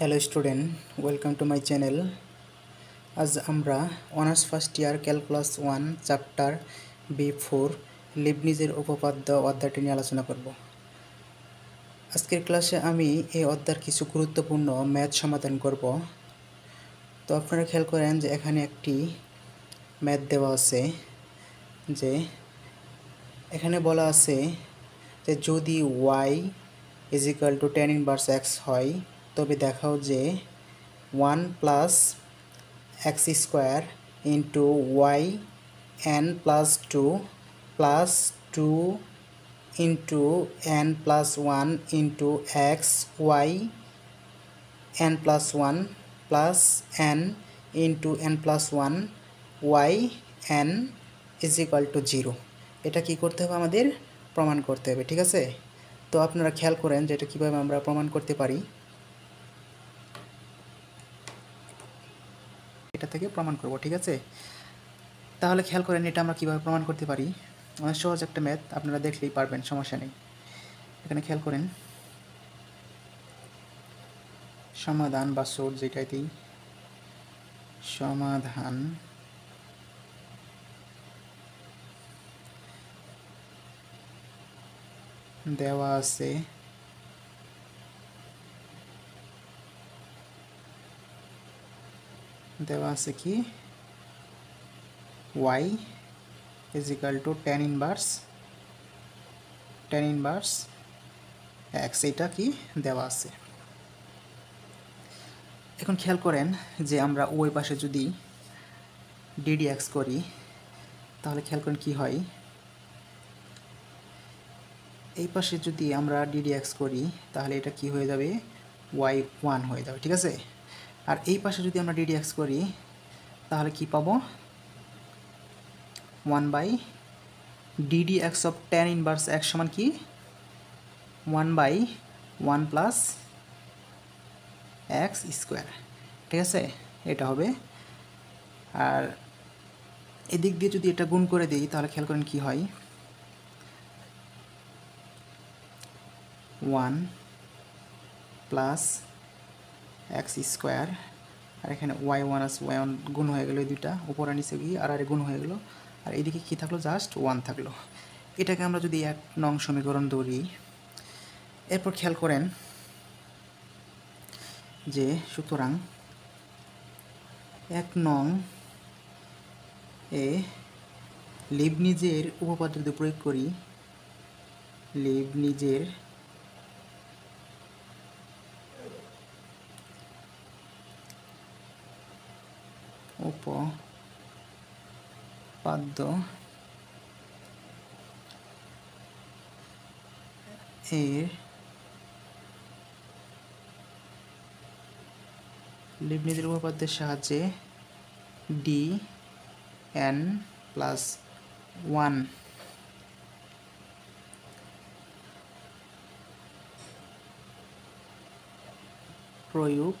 Hello student, welcome to my channel. আজ আমরা honours first year calculus 1 chapter B4 লিবনিজের উপপাদ্য অধ্যায়টি নিয়ে আলোচনা করব। আজকের ক্লাসে আমি এই অধ্যায়ের কিছু গুরুত্বপূর্ণ ম্যাথ সমাধান করব। তো আপনারা খেয়াল করেন যে এখানে একটি ম্যাথ দেওয়া আছে, যে এখানে বলা আছে যে যদি y = tan 1 x হয় তবে দেখাও যে 1 + x² × yn + 2 + 2 × n + 1 × x yn + 1 + n × n + 1 yn = 0। এটা কি করতে হবে? আমাদের প্রমাণ করতে হবে, ঠিক আছে? তো আপনারা খেয়াল করেন যে এটা কীভাবে আমরা প্রমাণ করতে পারি, এটা থেকে প্রমাণ করব, ঠিক আছে? তাহলে খেয়াল করেন এটা আমরা কীভাবে প্রমাণ করতে পারি। অনেক সহজ একটা ম্যাথ, আপনারা দেখলেই পারবেন, সমস্যা নেই। এখানে খেয়াল করেন, সমাধান বা সোর্স যেটাইতেই সমাধান দেওয়া আছে, কি y = tan 1 x, এটা কি দেওয়া আছে। এখন খেয়াল করেন যে আমরা ওই পাশে যদি ddx করি তাহলে খেয়াল করেন কি হয়। এই পাশে যদি আমরা ddx করি তাহলে এটা কি হয়ে যাবে, y1 হয়ে যাবে, ঠিক আছে? আর এই পাশে যদি আমরা ddx করি তাহলে কি পাবো, 1/ddx of tan 1 x সমান কি, 1/1 + x², ঠিক আছে? এটা হবে। আর এদিক দিয়ে যদি এটা গুণ করে দিই তাহলে খেয়াল করেন কি হয়, 1 + x², আর এখানে y1 গুণ হয়ে গেল, দুইটা উপর নিচে গিয়ে আর গুণ হয়ে গেল, আর এদিকে কি থাকলো, জাস্ট 1 থাকলো। এটাকে আমরা যদি 1 নং সমীকরণ ধরি। এরপর খেয়াল করেন যে সুতরাং 1 নং এ লিবনিজের উপপাদ্য যদি প্রয়োগ করি, লিবনিজের উপপাদ্য এর লিবনিজের উপপাদ্যের সাহায্যে dn + 1 প্রয়োগ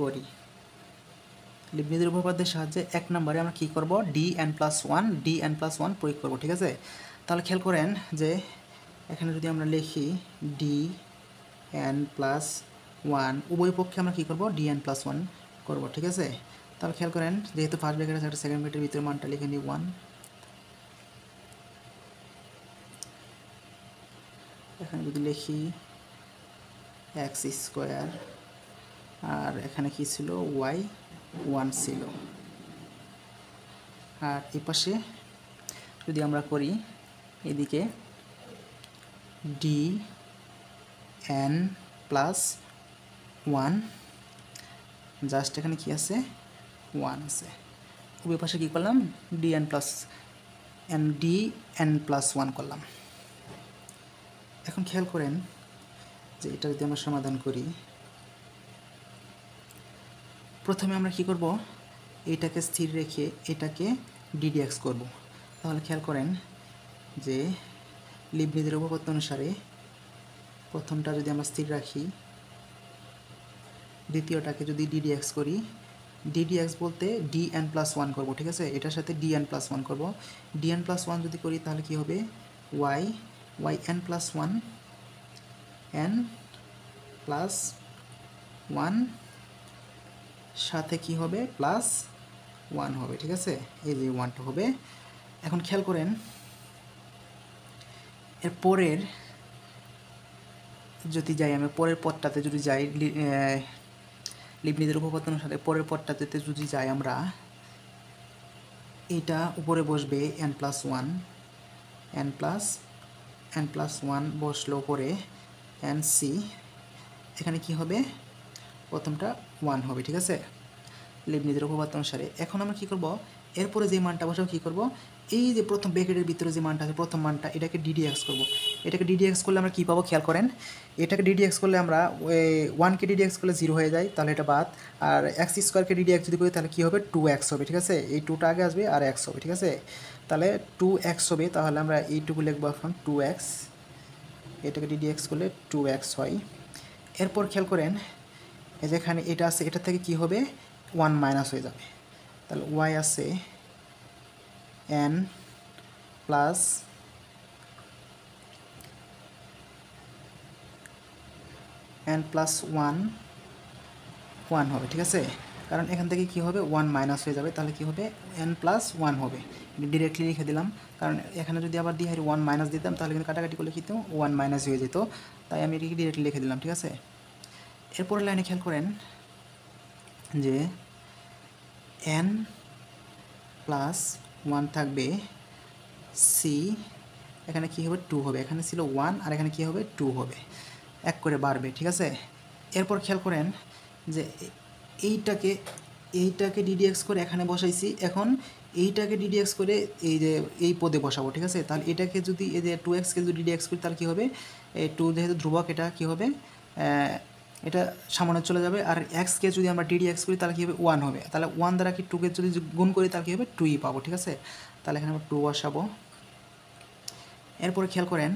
করি। লিবনিজের উপপাদ্যের সাহায্যে 1 নম্বরে আমরা কি করব, dn + 1 প্রয়োগ করব, ঠিক আছে? তাহলে খেয়াল করেন যে এখানে যদি আমরা লিখি dn + 1, উভয় পক্ষে আমরা কি করব, dn + 1 করব, ঠিক আছে? তাহলে খেয়াল করেন যেহেতু ফার্স্ট ব্র্যাকেট আছে, সেকেন্ড ব্র্যাকেটের ভিতরে মানটা লিখে নিই 1। এখানে যদি লিখি x², আর এখানে কি ছিল, y1 ছিল। আর এই পাশে যদি আমরা করি, এদিকে dn + 1, জাস্ট এখানে কি আছে, 1 আছে। উভয় পাশে কি করলাম, dn + 1 করলাম। এখন খেয়াল করেন যে এটা যদি আমরা সমাধান করি, প্রথমে আমরা কি করব, এটাকে স্থির রেখে এটাকে ddx করব। তাহলে খেয়াল করেন যে লিবনিজের উপপাদ্য অনুসারে প্রথমটা যদি আমরা স্থির রাখি, দ্বিতীয়টাকে যদি ddx করি, ddx বলতে dn + 1 করব, ঠিক আছে? এটার সাথে dn + 1 করব। dn + 1 যদি করি তাহলে কি হবে, y yn + 1 n প্লাস 1 সাথে কি হবে প্লাস 1 হবে ঠিক আছে এই যে 1 টা হবে এখন খেয়াল করেন এর পরের যদি যাই আমি পরের পদটাতে যদি যাই লিবনিজের উপপাদ্য অনুসারে পরের পদটাতে যদি যাই আমরা এটা উপরে বসবে n+1 বসলো উপরে nc এখানে কি হবে প্রথমটা 1 হবে ঠিক আছে লিবনিজের উপপাদ্য অনুসারে এখন আমরা কি করব এরপরে যে মানটা বসাবো কি করব এই যে প্রথম ব্র্যাকেটের ভিতরে যে মানটা আছে প্রথম মানটা এটাকে ddx করব এটাকে ddx করলে আমরা কি পাবো খেয়াল করেন এটাকে ddx করলে আমরা 1 কে ddx করলে 0 হয়ে যায় তাহলে এটা বাদ আর x² কে ddx যদি করি তাহলে কি হবে 2x হবে ঠিক আছে এই 2টা আগে আসবে আর x হবে ঠিক আছে তাহলে 2x হবে তাহলে আমরা এইটুকু লিখব এখন 2x এটাকে ddx করলে 2x হয় এরপর খেয়াল করেন এই যে এখানে এটা আছে এটা থেকে কি হবে 1 - হয়ে যাবে তাহলে y আছে n plus 1 হবে ঠিক আছে কারণ এখান থেকে কি হবে 1 মাইনাস হয়ে যাবে তাহলে কি হবে n+1 হবে डायरेक्टली লিখে দিলাম কারণ এখানে যদি আবার দিয়ে 1 মাইনাস দিতাম তাহলে কিন্তু কাটাকাটি করলে কি তো 1 মাইনাস হয়ে যেত তাই আমি এটাকে डायरेक्टली লিখে দিলাম ঠিক আছে এরপর লাইনে খেয়াল করেন যে n+1 থাকবে c এখানে কি হবে 2 হবে এখানে ছিল 1 আর এখানে কি হবে 2 হবে এক করে বাড়বে ঠিক আছে এরপর খেয়াল করেন যে এইটাকে ddx করে এখানে বসাইছি এখন এইটাকে ddx করে এই যে এই পদে বসাবো ঠিক আছে তাহলে এটাকে যদি এই যে 2x কে যদি ddx করি তাহলে কি হবে এই 2 যেহেতু ধ্রুবক এটা কি হবে এটা সামনে চলে যাবে আর x কে যদি আমরা ddx করি তাহলে কি হবে 1 হবে তাহলে 1 দ্বারা কি 2 কে যদি গুণ করি তাহলে কি হবে 2 পাবো ঠিক আছে তাহলে এখানে আমরা 2 বসাবো এরপর খেয়াল করেন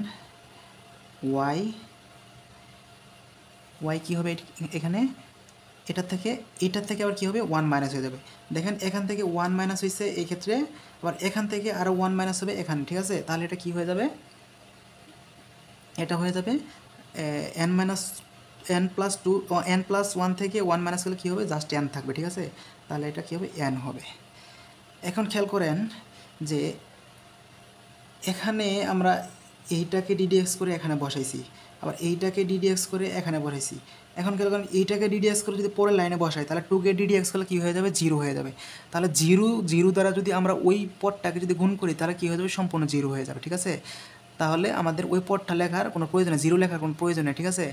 y কি হবে এখানে এটা থেকে আবার কি হবে 1 মাইনাস হয়ে যাবে দেখেন এখান থেকে 1 মাইনাস হইছে এই ক্ষেত্রে আবার এখান থেকে আরো 1 মাইনাস হবে এখানে ঠিক আছে তাহলে এটা কি হয়ে যাবে এটা হয়ে যাবে n+1 থেকে 1 মাইনাস করলে কি হবে জাস্ট n থাকবে ঠিক আছে তাহলে এটা কি হবে n হবে এখন খেয়াল করেন যে এখানে আমরা এইটাকে ddx করে এখানে বসাইছি আবার এইটাকে ddx করে এখানে বসাইছি এখন খেয়াল করেন এইটাকে ddx করে যদি পরের লাইনে বসাই তাহলে 2 কে ddx করলে কি হয়ে যাবে 0 হয়ে যাবে তাহলে 0 দ্বারা যদি আমরা ওই পদটাকে যদি গুণ করি তাহলে কি হয়ে যাবে সম্পূর্ণ 0 হয়ে যাবে ঠিক আছে তাহলে আমাদের ওই পদটা লেখার কোনো প্রয়োজন নেই 0 লেখার কোনো প্রয়োজন নেই ঠিক আছে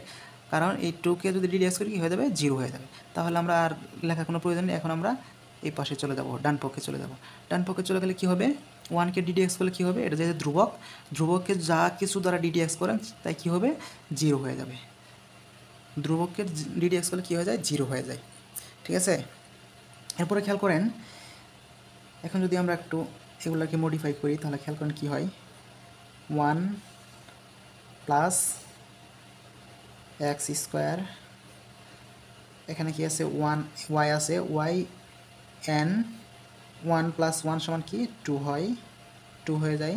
কারণ এই 2 কে যদি ddx করি কি হয়ে যাবে 0 হয়ে যাবে তাহলে আমরা আর লেখা কোনো প্রয়োজন নেই এখন আমরা এই পাশে চলে যাব ডান পক্ষে চলে যাব ডান পক্ষে চলে গেলে কি হবে 1 কে ddx করলে কি হবে এটা যেহেতু ধ্রুবককে যা কিছু দ্বারা ddx করেন তাই কি হবে 0 হয়ে যাবে ধ্রুবককে ddx করলে কি হয়ে যায় 0 হয়ে যায় ঠিক আছে এরপর খেয়াল করেন এখন যদি আমরা একটু এগুলোকে মডিফাই করি তাহলে খেয়াল করেন কি হয় 1 + x² এখানে কি আছে 1 y আছে y n 1 + 1 সমান কি 2 হয় 2 হয়ে যায় 1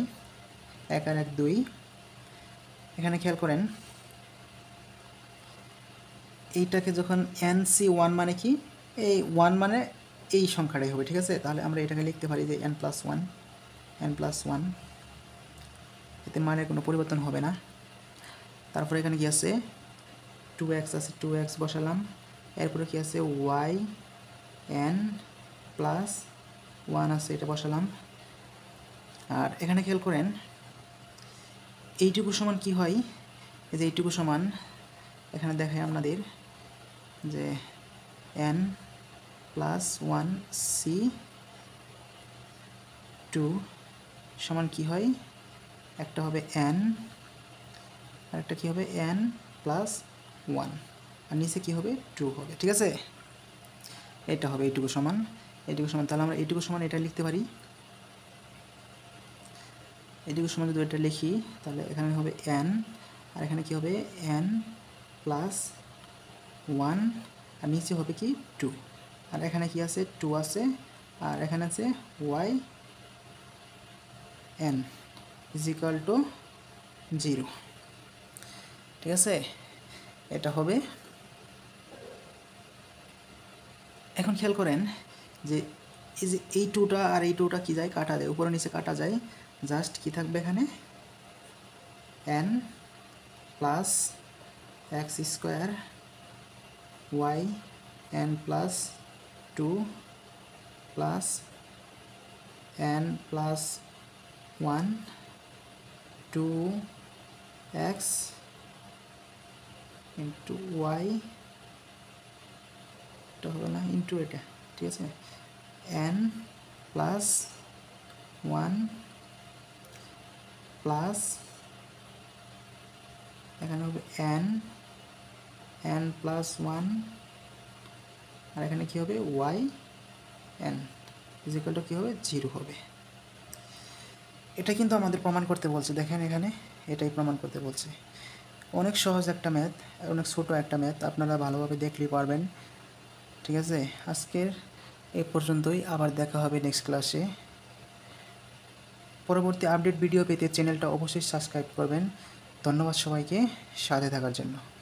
আর 1 2 এখানে খেয়াল করেন এইটাকে যখন nc1 মানে কি এই 1 মানে এই সংখ্যাটাই হবে ঠিক আছে তাহলে আমরা এটাকে লিখতে পারি যে n+1 এতে মানের কোনো পরিবর্তন হবে না তারপরে এখানে কি আছে 2x আছে 2x বসালাম এরপরে কি আছে y n+1 আছে এটা বসালাম আর এখানে খেয়াল করেন এইটুকু সমান কি হয় এই যে এইটুকু সমান এখানে দেখাই আপনাদের যে n+1 c² সমান কি হয় একটা হবে n আর একটা কি হবে n+1 আর নিচে কি হবে 2 হবে ঠিক আছে এটা হবে এইটুকু সমান তাহলে আমরা এইটুকু সমান এটা লিখতে পারি এইটুকু সমান যদি এটা লিখি তাহলে এখানে হবে n আর এখানে কি হবে n+1 আর নিচে হবে কি 2 আর এখানে কি আছে 2 আছে আর এখানে আছে y n = 0 ঠিক আছে এটা হবে। এখন খেয়াল করেন যে এই যে এই টুটা আর এই টুটা কি যায়, কাটা যায়, উপরে নিচে কাটা যায়, জাস্ট কি থাকবে এখানে N plus x square Y N plus two plus N plus one two x into Y, এটা হবে না ইন্টু এটা, ঠিক আছে, এন প্লাস ওয়ান প্লাস এখানে হবে এন এন প্লাস ওয়ান আর এখানে কী হবে ওয়াই এন ইজিক্যালটা কী হবে জিরো হবে। এটা কিন্তু আমাদের প্রমাণ করতে বলছে, দেখেন এখানে এটাই প্রমাণ করতে বলছে। অনেক সহজ একটা ম্যাথ, অনেক ছোটো একটা ম্যাথ, আপনারা ভালোভাবে দেখলেই পারবেন। ঠিক আছে, আজকের এই পর্যন্তই, আবার দেখা হবে নেক্সট ক্লাসে। পরবর্তী আপডেট ভিডিও পেতে চ্যানেলটা অবশ্যই সাবস্ক্রাইব করবেন। ধন্যবাদ সবাইকে সাথে থাকার জন্য।